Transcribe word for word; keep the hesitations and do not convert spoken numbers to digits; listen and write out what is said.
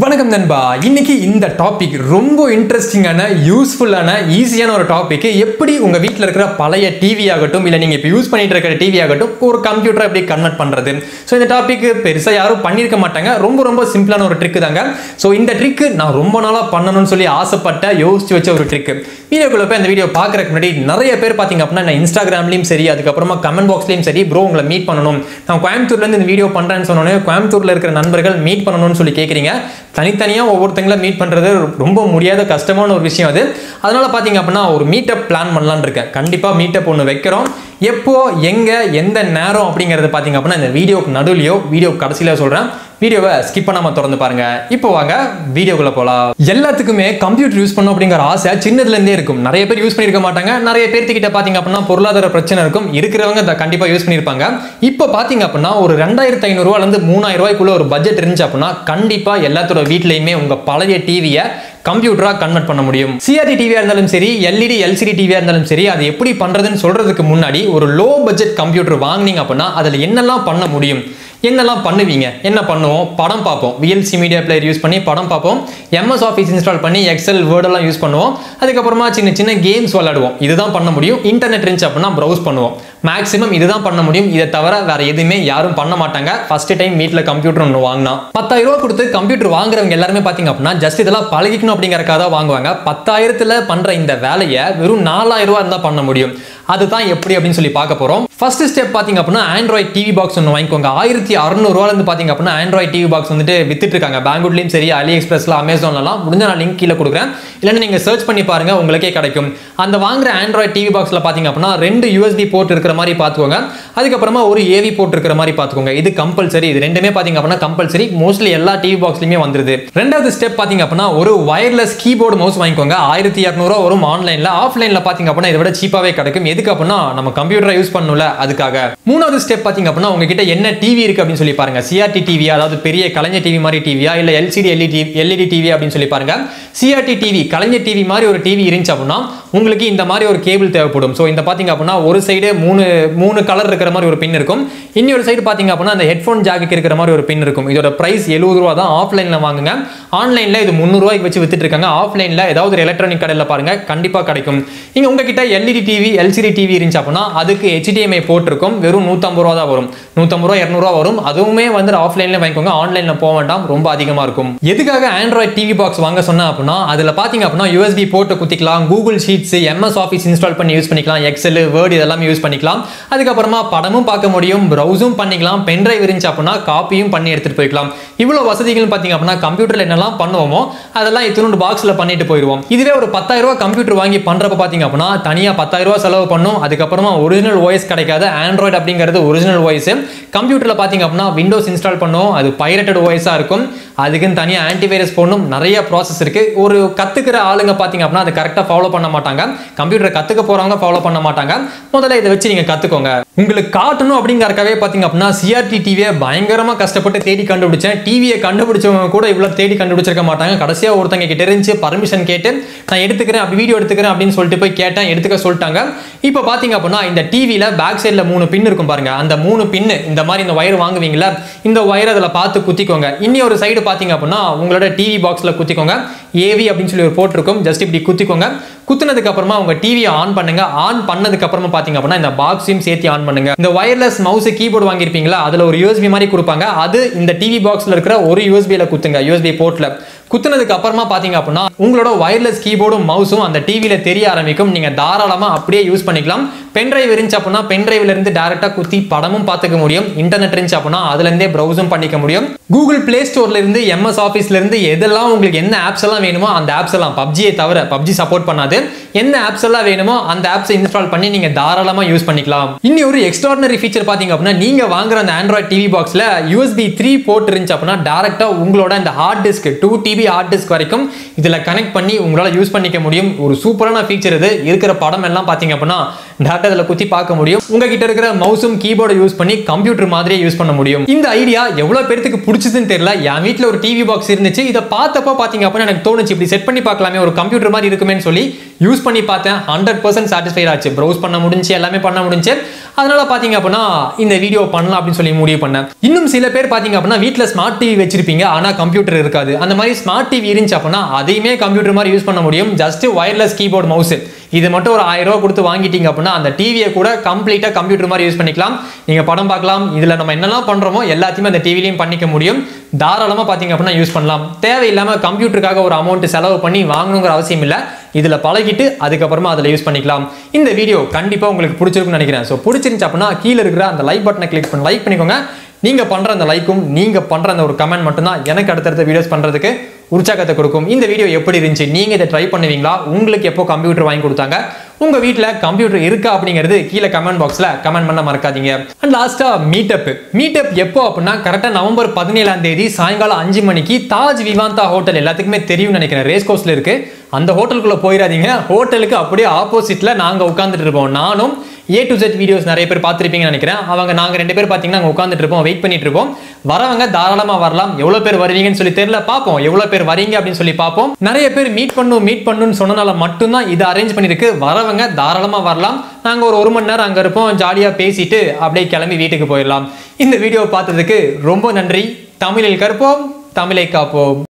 வணக்கம் நண்பா இன்னைக்கு இந்த டாபிக் ரொம்ப இன்ட்ரஸ்டிங்கான யூஸ்ஃபுல்லான ஈஸியான ஒரு டாபிக் எப்படி உங்க வீட்ல இருக்கிற பழைய டிவி ஆகட்டும் இல்ல நீங்க இப்ப யூஸ் பண்ணிட்டு இருக்கிற டிவி ஆகட்டும் ஒரு கம்ப்யூட்டரை எப்படி கன்வர்ட் பண்றது சோ இந்த டாபிக் பெருசா யாரும் பண்ணிருக்க மாட்டாங்க ரொம்ப ரொம்ப சிம்பிளான ஒரு ட்ரிக் தாங்க சோ இந்த ட்ரிக் நான் ரொம்ப நாளா பண்ணணும்னு சொல்லி ஆசைப்பட்ட யோசிச்சு வச்ச ஒரு ட்ரிக் வீடியோக்குள்ள போய் அந்த வீடியோ பார்க்கறதுக்கு முன்னாடி நிறைய பேர் பாத்தீங்க அப்படினா நான் இன்ஸ்டாகிராம்லயும் சரி அதுக்கு அப்புறமா கமெண்ட் பாக்ஸ்லயும் சரி bro உங்களை மீட் பண்ணனும் நான் கோயம்புத்தூர்ல இருந்து இந்த வீடியோ பண்றேன்னு சொன்னேனே கோயம்புத்தூர்ல இருக்கிற நண்பர்கள் மீட் பண்ணனும்னு சொல்லி கேக்குறீங்க தனித்தனியா ஒவ்வொருத்தங்கள மீட் பண்றது ரொம்ப முடியாத கஷ்டமான ஒரு விஷயம் அது அதனால பாத்தீங்க அப்படினா ஒரு மீட்டப் பிளான் பண்ணலாம்னு இருக்கேன் கண்டிப்பா மீட்டப் ஒன்னு வைக்கிறோம் எப்போ எங்க எந்த நேரம் அப்படிங்கறது பாத்தீங்க அப்படினா இந்த வீடியோக்கு நடுவுலயோ வீடியோ கடைசில சொல்றேன் வீடியோவை ஸ்கிப் பண்ணாம தொடர்ந்து பாருங்க இப்போ வாங்க வீடியோக்குள்ள போலாம் எல்லாத்துக்குமே கம்ப்யூட்டர் யூஸ் பண்ணணும் அப்படிங்கற ஆசை சின்னதுல இருந்தே இருக்கும் நிறைய பேர் யூஸ் பண்ணிருக்க மாட்டாங்க நிறைய பேர்கிட்ட பாத்தீங்க அப்படினா பொருளாதார பிரச்சனை இருக்கும் இருக்குறவங்க கண்டிப்பா யூஸ் பண்ணிருப்பாங்க இப்போ பாத்தீங்க அப்படினா ஒரு இரண்டாயிரத்து ஐநூறு ரூபாயில இருந்து மூவாயிரம் ரூபாய்க்குள்ள ஒரு பட்ஜெட் இருந்துச்சு அப்படினா கண்டிப்பா எல்லாத்தோட வீட்லயுமே உங்க பழைய டிவியை கம்ப்யூட்டரா கன்வெர்ட் பண்ண முடியும் சிஆர்டி டிவியா இருந்தாலும் சரி எல்இடி எல்சிடி டிவியா இருந்தாலும் சரி அது எப்படி பண்றதுன்னு சொல்றதுக்கு முன்னாடி ஒரு லோ பட்ஜெட் கம்ப்யூட்டர் வாங்குனீங்க அப்படினா அதுல என்னெல்லாம் பண்ண முடியும் என்னெல்லாம் பண்ணுவீங்க என்ன பண்ணுவோம் படம் பார்ப்போம் விஎல்சி மீடியா பிளேயர் யூஸ் பண்ணி படம் பார்ப்போம் எம்எஸ் ஆஃபீஸ் இன்ஸ்டால் பண்ணி எக்ஸல் வேர்டெல்லாம் யூஸ் பண்ணுவோம் அதுக்கப்புறமா சின்ன சின்ன கேம்ஸ் விளையாடுவோம் இதுதான் பண்ண முடியும் இன்டர்நெட் இருந்துச்சு அப்படின்னா ப்ரௌஸ் பண்ணுவோம் மேக்ஸிமம் இதுதான் பண்ண முடியும் இதை தவிர வேற எதுவுமே யாரும் பண்ண மாட்டாங்க ஃபர்ஸ்ட் டைம் வீட்டில் கம்ப்யூட்டர் ஒன்று வாங்கினா பத்தாயிரம் ரூபா கொடுத்து கம்ப்யூட்டர் வாங்குறவங்க எல்லாருமே பார்த்தீங்க அப்படின்னா ஜஸ்ட் இதெல்லாம் பழகிக்கணும் அப்படிங்கிறக்காக தான் வாங்குவாங்க பத்தாயிரத்துல பண்ற இந்த வேலையை வெறும் நாலாயிரம் ரூபா இருந்தால் பண்ண முடியும் அதுதான் எப்படி அப்படின்னு சொல்லி பார்க்க போறோம் ஃபர்ஸ்ட் ஸ்டெப் பாத்தீங்க அப்படின்னா ஆண்ட்ராய்ட் டிவி பாக்ஸ் ஒன்று வாங்கிக்கோங்க ஆயிரத்தி அறுநூறு ரூபாயில இருந்து பாத்தீங்க அப்படின்னா ஆண்ட்ராய்ட் டிவி பாக்ஸ் வந்துட்டு வித்துட்டு இருக்காங்க பேங்குட்லயும் சரி அலி எக்ஸ்பிரஸ்ல அமேசான்லாம் முடிஞ்ச நான் லிங்க் கீழே கொடுக்குறேன் இல்லைன்னா நீங்க சர்ச் பண்ணி பாருங்க உங்களுக்கே கிடைக்கும் அந்த வாங்குற ஆண்ட்ராய்ட் டிவி பாக்ஸ்ல பாத்தீங்க அப்படின்னா ரெண்டு யூஎஸ்பி போர்ட் இருக்கிற மாதிரி பாத்துக்கோங்க அதுக்கப்புறமா ஒரு ஏவி போர்ட் இருக்கிற மாதிரி பாத்துக்கோங்க இது கம்பல்சரி இது ரெண்டுமே பாத்தீங்க அப்படின்னா கம்பல்சரி மோஸ்ட்லி எல்லா டிவி பாக்ஸ்லயுமே வந்துருது ரெண்டாவது ஸ்டெப் பாத்தீங்க அப்படின்னா ஒரு வயர்லெஸ் கீபோர்டு மவுஸ் வாங்கிக்கோங்க ஆயிரத்தி இரநூறு ரூபா வரும் ஆன்லைன்ல ஆஃப்லைன்ல பாத்தீங்க அப்படின்னா இதை விட சீப்பாவே கிடைக்கும் எதுக்கு அப்படின்னா நம்ம கம்ப்யூட்டரை யூஸ் பண்ணல அதுக்காக மூணாவது ஸ்டெப் பாத்தீங்க அப்படின்னா உங்ககிட்ட என்ன டிவி இருக்கு அப்படின்னு சொல்லி பாருங்க சிஆர்டி டிவியா அதாவது பெரிய கலைஞர் டிவி மாதிரி டிவியா இல்ல எல்சிடி எல்இடி எல்இடி டிவி அப்படின்னு சொல்லி பாருங்க சிஆர்டி டிவி கலைஞர் டிவி மாதிரி ஒரு டிவி இருந்துச்சு அப்படின்னா உங்களுக்கு இந்த மாதிரி ஒரு கேபிள் தேவைப்படும் ஸோ இந்த பாத்தீங்க அப்படின்னா ஒரு சைடு மூணு மூணு கலர் இருக்கிற மாதிரி ஒரு பின் இருக்கும் இன்னொரு சைடு பாத்தீங்க அப்படின்னா அந்த ஹெட்ஃபோன் ஜாக்கு இருக்கிற மாதிரி ஒரு பின் இருக்கும் இதோட பிரைஸ் எழுபது ரூபா தான் ஆஃப்லைன்ல வாங்குங்க ஆன்லைன்ல இது முந்நூறு ரூபாய்க்கு வச்சு வித்துட்டு இருக்காங்க ஆஃப்லைன்ல ஏதாவது எலக்ட்ரானிக் கடையில பாருங்க கண்டிப்பா கிடைக்கும் இங்க உங்ககிட்ட எல்இடி டிவி எல்சிடி டிவி இருந்துச்சு அப்படின்னா அதுக்கு ஹெச்டிஎம்ஐ போர்ட் இருக்கும் வெறும் நூற்றம்பது ரூபா தான் வரும் நூற்றம்பது ரூபா இருநூறு ரூபா வரும் அதுவுமே வந்து ஆஃப்லைன்ல வாங்கிக்கோங்க ஆன்லைன்ல போக வேண்டாம் ரொம்ப அதிகமா இருக்கும் எதுக்காக ஆண்ட்ராய்ட் டிவி பாக்ஸ் வாங்க சொன்னா அப்படின்னா அதுல பாத்தீங்க அப்படின்னா யூஎஸ்பி போர்ட்டை குத்திக்கலாம் Google Sheets MS Office install பண்ணி யூஸ் பண்ணிக்கலாம் எக்ஸல் வேர்ட் இதெல்லாம் யூஸ் பண்ணிக்கலாம் அதுக்கப்புறமா படமும் பார்க்க முடியும் ப்ரௌஸும் பண்ணிக்கலாம் பென் டிரைவ் இருந்துச்சு அப்படின்னா காப்பியும் பண்ணி எடுத்துட்டு போய்க்கலாம் இவ்வளவு வசதிகள் பாத்தீங்க அப்படின்னா கம்ப்யூட்டர்ல என்னெல்லாம் பண்ணுவோமோ அதெல்லாம் இத்தனோண்டு பாக்ஸ்ல பண்ணிட்டு போயிடுவோம் இதுவே ஒரு பத்தாயிரம் ரூபாய் கம்ப்யூட்டர் வாங்கி பண்றப்ப பாத்தீங்க அப்படின்னா தனியா பத்தாயிரம் ரூபாய் செலவு பண்ணும் அதுக்கப்புறமா ஒரிஜினல் ஓஎஸ் கிடைக்காது ஆண்ட்ராய்டு அப்படிங்கிறது ஒரிஜினல் ஓஎஸ் கம்ப்யூட்டர்ல பாத்தீங்க அப்படின்னா விண்டோஸ் இன்ஸ்டால் பண்ணுவோம் அது பைரேட்டட் ஓஎஸா இருக்கும் அதுக்குன்னு தனியாக ஆன்டிவைரஸ் போடணும் நிறைய ப்ராசஸ் இருக்கு ஒரு கத்துக்கிற ஆளுங்க பாத்தீங்க அப்படின்னா அதை கரெக்டாக ஃபாலோ பண்ண மாட்டாங்க கம்ப்யூட்டரை கத்துக்க போறவங்க ஃபாலோ பண்ண மாட்டாங்க முதல்ல இதை வச்சு நீங்க கத்துக்கோங்க உங்களுக்கு காட்டணும் அப்படிங்கறக்காகவே பாத்தீங்க அப்படின்னா சிஆர்டி டிவியை பயங்கரமா கஷ்டப்பட்டு தேடி கண்டுபிடிச்சேன் டிவியை கண்டுபிடிச்சவங்க கூட இவ்வளவு தேடி கண்டுபிடிச்சிருக்க மாட்டாங்க கடைசியா ஒருத்தங்க கிட்ட இருந்து பர்மிஷன் கேட்டு நான் எடுத்துக்கிறேன் அப்படி வீடியோ எடுத்துக்கிறேன் அப்படின்னு சொல்லிட்டு போய் கேட்டேன் எடுத்துக்க சொல்லிட்டாங்க இப்போ பாத்தீங்க அப்படின்னா இந்த டிவியில பேக் சைட்ல மூணு பின் இருக்கும் பாருங்க அந்த மூணு பின்னு இந்த மாதிரி இந்த வயர் வாங்குவீங்களா இந்த வயர் அதில் பார்த்து குத்திக்கோங்க இன்னி ஒரு சைடு பாத்தீங்க அப்படின்னா உங்களோட டிவி பாக்ஸ்ல குத்திக்கோங்க ஏவி அப்படின்னு சொல்லி ஒரு போர்ட் இருக்கும் ஜஸ்ட் இப்படி குத்திக்கோங்க குத்துனதுக்கு அப்புறமா உங்க டிவியை ஆன் பண்ணுங்க ஆன் பண்ணதுக்கு அப்புறமா பாத்தீங்க அப்படின்னா இந்த பாக்ஸையும் சேர்த்து ஆன் பண்ணுங்க இந்த வயர்லெஸ் மவுஸ் கீபோர்டு வாங்கியிருப்பீங்களா அதுல ஒரு யூஎஸ்பி மாதிரி கொடுப்பாங்க அது இந்த டிவி பாக்ஸ்ல இருக்கிற ஒரு யூஎஸ்பியில குத்துங்க யூஎஸ்பி போர்ட்ல குத்துனதுக்கு அப்புறமா பாத்தீங்க அப்படின்னா உங்களோட வயர்லெஸ் கீபோர்டும் மவுஸும் அந்த டிவியில தெரிய ஆரம்பிக்கும் நீங்க தாராளமா அப்படியே யூஸ் பண்ணிக்கலாம் பென் டிரைவ் இருந்துச்சு அப்படின்னா பென் டிரைவ்ல இருந்து டைரக்டா குத்தி படமும் பார்த்துக்க முடியும் இன்டர்நெட் இருந்துச்சு அப்படின்னா அதுல இருந்தே ப்ரௌஸும் பண்ணிக்க முடியும் கூகுள் பிளே ஸ்டோர்ல இருந்து எம்எஸ் ஆஃபீஸ்ல இருந்து எதெல்லாம் உங்களுக்கு என்ன ஆப்ஸ் எல்லாம் வேணுமோ அந்த ஆப்ஸ் எல்லாம் பப்ஜியை தவிர பப்ஜி சப்போர்ட் பண்ணாது என்ன ஆப்ஸ் எல்லாம் வேணுமோ அந்த ஆப்ஸ் இன்ஸ்டால் பண்ணி நீங்க தாராளமா யூஸ் பண்ணிக்கலாம் இன்னி ஒரு எக்ஸ்ட்ராடனரி ஃபீச்சர் பாத்தீங்க அப்படின்னா நீங்க வாங்குற அந்த ஆண்ட்ராய்ட் டிவி பாக்ஸ்ல யூஎஸ்பி த்ரீ போர்ட் இருந்துச்சு அப்படின்னா டைரக்டா உங்களோட அந்த hard disk two TB hard disk வரைக்கும் இதுல கனெக்ட் பண்ணி உங்களால யூஸ் பண்ணிக்க முடியும் ஒரு சூப்பரான ஃபீச்சர் இது இருக்கிற படம் எல்லாம் பாத்தீங்க அப்படின்னா டாக்டர் இதில் குத்தி பார்க்க முடியும் உங்ககிட்ட இருக்கிற மவுஸும் கீபோர்டு யூஸ் பண்ணி கம்ப்யூட்டர் மாதிரியே யூஸ் பண்ண முடியும் இந்த ஐடியா எவ்வளவு பேருக்கு பிடிச்சதுன்னு தெரியல என் வீட்டில் ஒரு டிவி பாக்ஸ் இருந்துச்சு இதை பார்த்தப்போ பார்த்தீங்க அப்படின்னா எனக்கு தோணுச்சு இப்படி செட் பண்ணி பார்க்கலாமே ஒரு கம்ப்யூட்டர் மாதிரி இருக்குமேன்னு சொல்லி யூஸ் பண்ணி பார்த்தேன் ஹண்ட்ரட் பர்சன்ட் சாட்டிஸ்ஃபைட் ஆச்சு ப்ரௌஸ் பண்ண முடிஞ்சு எல்லாமே பண்ண முடிஞ்சு அதனால பாத்தீங்க அப்படினா இந்த வீடியோ பண்ணலாம் அப்படி சொல்லி முடிவு பண்ணேன். இன்னும் சில பேர் பாத்தீங்க அப்படினா வீட்ல ஸ்மார்ட் டிவி வெச்சிருப்பீங்க ஆனா கம்ப்யூட்டர் இருக்காது. அந்த மாதிரி ஸ்மார்ட் டிவி இருந்துச்சு அப்படினா அதையுமே கம்ப்யூட்டர் மாதிரி யூஸ் பண்ண முடியும். ஜஸ்ட் வயர்லெஸ் கீபோர்ட் மவுஸ் இது மட்டும் ஒரு ஆயிரம் ரூபாய் கொடுத்து வாங்கிட்டீங்க அப்படினா அந்த டிவியை கூட கம்ப்ளீட்டா கம்ப்யூட்டர் மாதிரி யூஸ் பண்ணிக்கலாம். நீங்க படம் பார்க்கலாம். இதுல நம்ம என்னெல்லாம் பண்றோமோ எல்லாத்தையும் அந்த டிவிலயும் பண்ணிக்க முடியும். தாராளமா பாத்தீங்க அப்படினா யூஸ் பண்ணலாம். தேவையில்லாம கம்ப்யூட்டருக்காக ஒரு அமௌண்ட் செலவு பண்ணி வாங்கணும்ங்கற அவசியம் இல்ல. இதுல பழகிட்டு அதுக்கு அப்புறமா அதல யூஸ் பண்ணிக்கலாம். இந்த வீடியோ கண்டிப்பா உங்களுக்கு பிடிச்சிருக்கும்னு நினைக்கிறேன். சோ பிடிச்சிருந்துச்சு அப்படினா கீழ இருக்கிற அந்த லைக் பட்டனை கிளிக் பண்ணி லைக் பண்ணிக்கோங்க. நீங்க பண்ற அந்த லைக்கும் நீங்க பண்ற அந்த ஒரு கமெண்ட் மட்டும் தான் எனக்கு அடுத்தடுத்த வீடியோஸ் பண்றதுக்கு உற்சாகத்தை கொடுக்கும். இந்த வீடியோ எப்படி இருந்துச்சு? நீங்க இத ட்ரை பண்ணுவீங்களா? உங்களுக்கு எப்போ கம்ப்யூட்டர் வாங்கி கொடுத்தாங்க? உங்க வீட்ல கம்ப்யூட்டர் இருக்கா அப்படிங்கிறது கீழ கமெண்ட் பாக்ஸ்ல கமெண்ட் பண்ண மறக்காதீங்க. அண்ட் லாஸ்டா மீட்டப். மீட்டப் எப்போ அப்படினா கரெக்ட்டா நவம்பர் பதினேழாம் தேதி சாயங்காலம் அஞ்சு மணிக்கு தாஜ் விவாந்தா ஹோட்டல் எல்லாத்துக்குமே தெரியும்னு நினைக்கிறேன். ரேஸ் கோர்ஸ்ல இருக்கு. அந்த ஹோட்டலுக்குள்ள போயிராதீங்க. ஹோட்டலுக்கு அப்படியே ஆப்போசிட்ல நாங்க உட்கார்ந்துட்டு இருப்போம். நானும் A to Z வீடியோஸ் நிறைய பேர் பார்த்திருப்பீங்கன்னு நினைக்கிறேன். அவங்க நாங்க ரெண்டு பேர் பாத்தீங்கன்னா அங்க உட்கார்ந்துட்டு இருப்போம், வெயிட் பண்ணிட்டு இருப்போம். வரவங்க தாராளமா வரலாம். எவ்வளவு பேர் வருவீங்கன்னு சொல்லி தெரியல, பாப்போம் எவ்வளவு பேர் வரீங்க அப்படின்னு சொல்லி பாப்போம். நிறைய பேர் மீட் பண்ணு மீட் பண்ணுன்னு சொன்னனால மட்டும் தான் இதை அரேஞ்ச் பண்ணிருக்கு. வரவங்க தாராளமா வரலாம். நாங்க ஒரு ஒரு மணி நேரம் அங்க இருப்போம். ஜாலியா பேசிட்டு அப்படியே கிளம்பி வீட்டுக்கு போயிடலாம். இந்த வீடியோ பார்த்ததுக்கு ரொம்ப நன்றி. தமிழில் கற்போம், தமிழை காப்போம்.